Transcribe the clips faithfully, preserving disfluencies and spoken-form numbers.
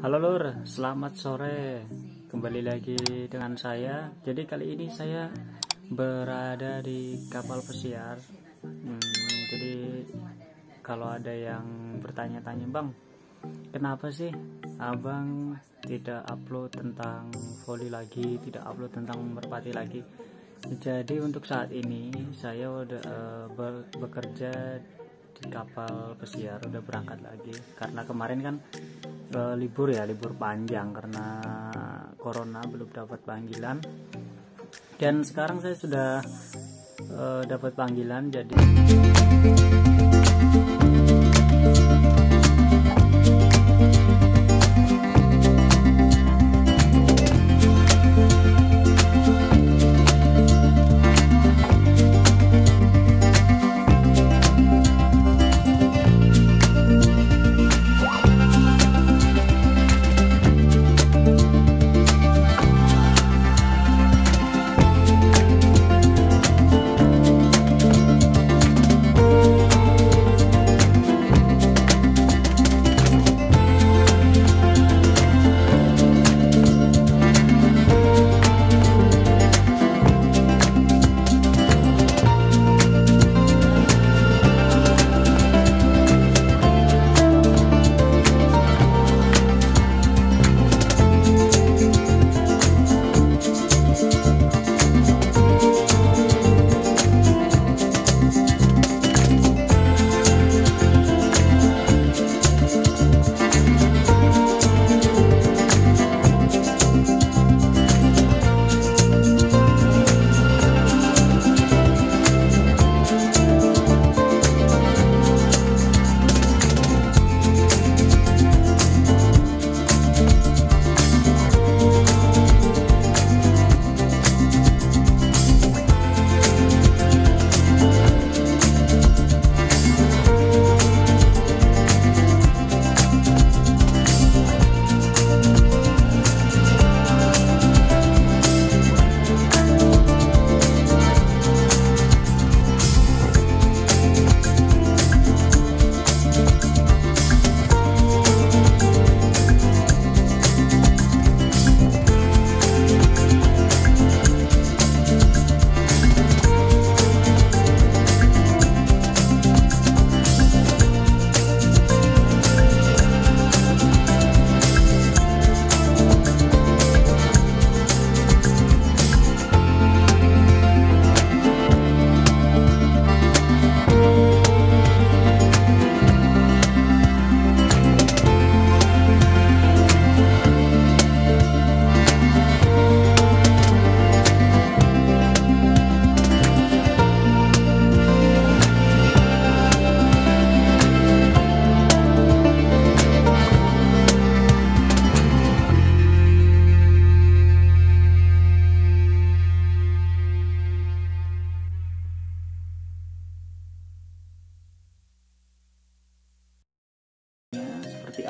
Halo Lur, selamat sore. Kembali lagi dengan saya. Jadi kali ini saya berada di kapal pesiar. hmm, Jadi kalau ada yang bertanya-tanya, Bang, kenapa sih Abang tidak upload tentang voli lagi, tidak upload tentang merpati lagi? Jadi untuk saat ini saya udah uh, ber bekerja di kapal pesiar, udah berangkat lagi. Karena kemarin kan Uh, libur ya libur panjang karena corona, belum dapat panggilan, dan sekarang saya sudah uh, dapat panggilan. Jadi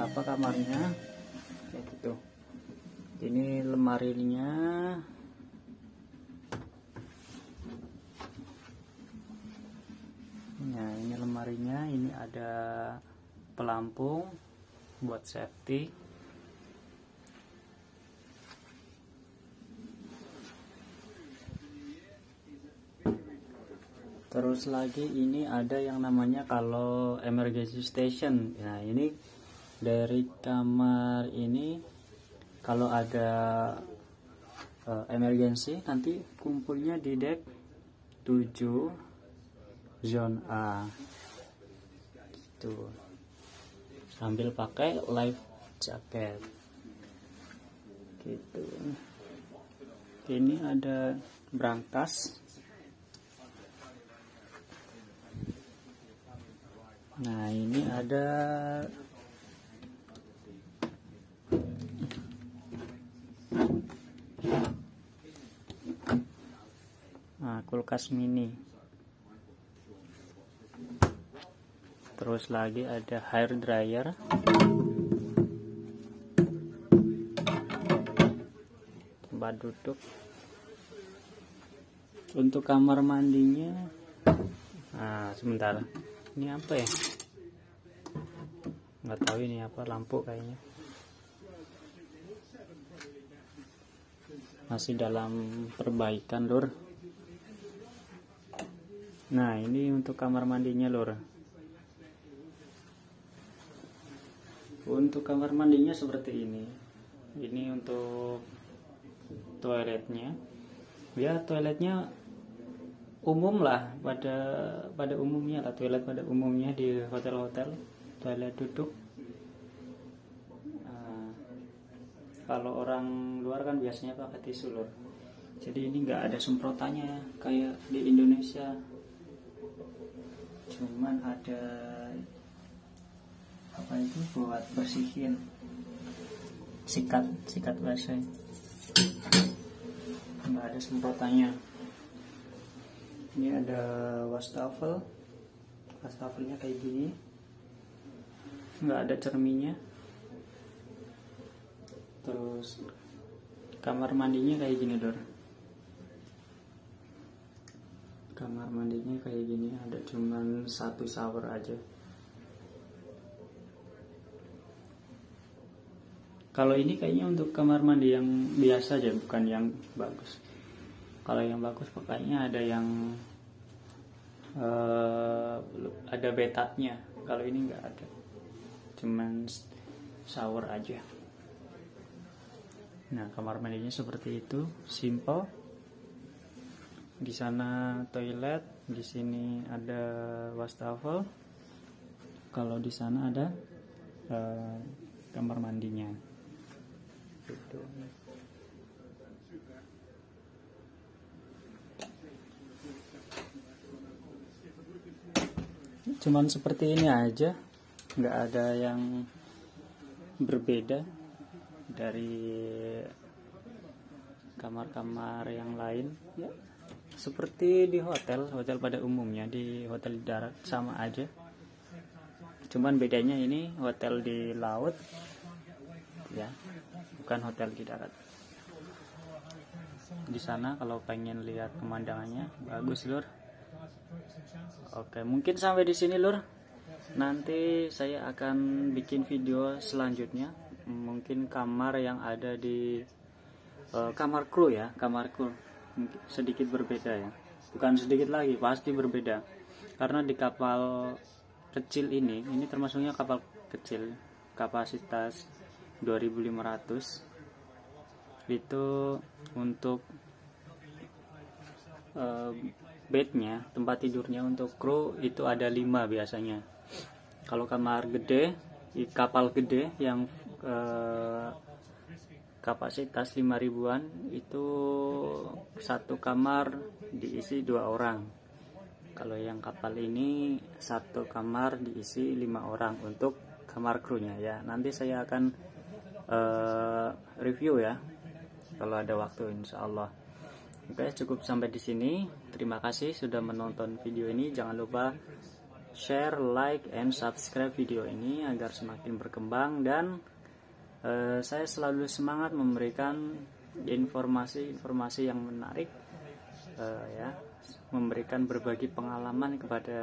apa kamarnya kayak gitu. Ini lemarinya, nah ini lemarinya, ini ada pelampung buat safety. Terus lagi ini ada yang namanya kalau emergency station. Nah ini dari kamar ini kalau ada uh, emergency nanti kumpulnya di deck tujuh zone A gitu, sambil pakai life jacket gitu. Ini ada brankas. Nah ini ada Nah, kulkas mini. Terus lagi ada hair dryer. Tempat duduk. Untuk kamar mandinya. Nah, sebentar. Ini apa ya? Nggak tahu ini apa, lampu kayaknya. masih dalam perbaikan, Lur. Nah, ini untuk kamar mandinya, Lur. Untuk kamar mandinya seperti ini. Ini untuk toiletnya. Ya, toiletnya umum lah, pada pada umumnya lah, toilet pada umumnya di hotel-hotel, toilet duduk. Kalau orang luar kan biasanya pakai tisu, Lur. Jadi ini nggak ada semprotannya kayak di Indonesia. Cuman ada apa itu buat bersihin, sikat sikat basah. Nggak ada semprotannya. Ini ada wastafel, wastafelnya kayak gini. Nggak ada cerminnya. Terus kamar mandinya kayak gini, Lur. Kamar mandinya kayak gini, ada cuman satu shower aja. Kalau ini kayaknya untuk kamar mandi yang biasa aja, bukan yang bagus. Kalau yang bagus pakainya ada yang uh, ada bathtubnya. Kalau ini nggak ada, cuman shower aja. Nah, kamar mandinya seperti itu, simple. Di sana toilet, di sini ada wastafel. Kalau di sana ada eh, kamar mandinya. Gitu. Cuman seperti ini aja, nggak ada yang berbeda dari kamar-kamar yang lain ya. Seperti di hotel hotel pada umumnya, di hotel darat sama aja, cuman bedanya ini hotel di laut ya, bukan hotel di darat. Di sana kalau pengen lihat pemandangannya bagus, Lur. Oke, mungkin sampai di sini, Lur. Nanti saya akan bikin video selanjutnya, mungkin kamar yang ada di uh, kamar kru ya, kamar kru sedikit berbeda ya, bukan sedikit lagi, pasti berbeda, karena di kapal kecil ini, ini termasuknya kapal kecil kapasitas dua ribu lima ratus itu untuk uh, bednya, tempat tidurnya untuk kru itu ada lima biasanya. Kalau kamar gede, kapal gede yang Eh, kapasitas lima ribuan itu satu kamar diisi dua orang. Kalau yang kapal ini satu kamar diisi lima orang untuk kamar krunya ya. Nanti saya akan eh, review ya kalau ada waktu, insya Allah. Oke, cukup sampai di sini. Terima kasih sudah menonton video ini. Jangan lupa share, like, and subscribe video ini agar semakin berkembang, dan Uh, saya selalu semangat memberikan informasi-informasi yang menarik, uh, ya, memberikan berbagi pengalaman kepada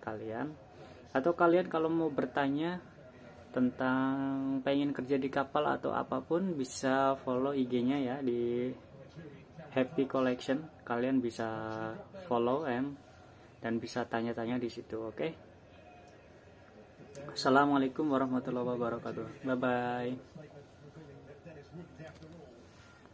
kalian. Atau kalian kalau mau bertanya tentang pengen kerja di kapal atau apapun, bisa follow I G-nya ya di Happy Collection. Kalian bisa follow em dan bisa tanya-tanya di situ, oke? Okay? Assalamualaikum warahmatullahi wabarakatuh. Bye bye.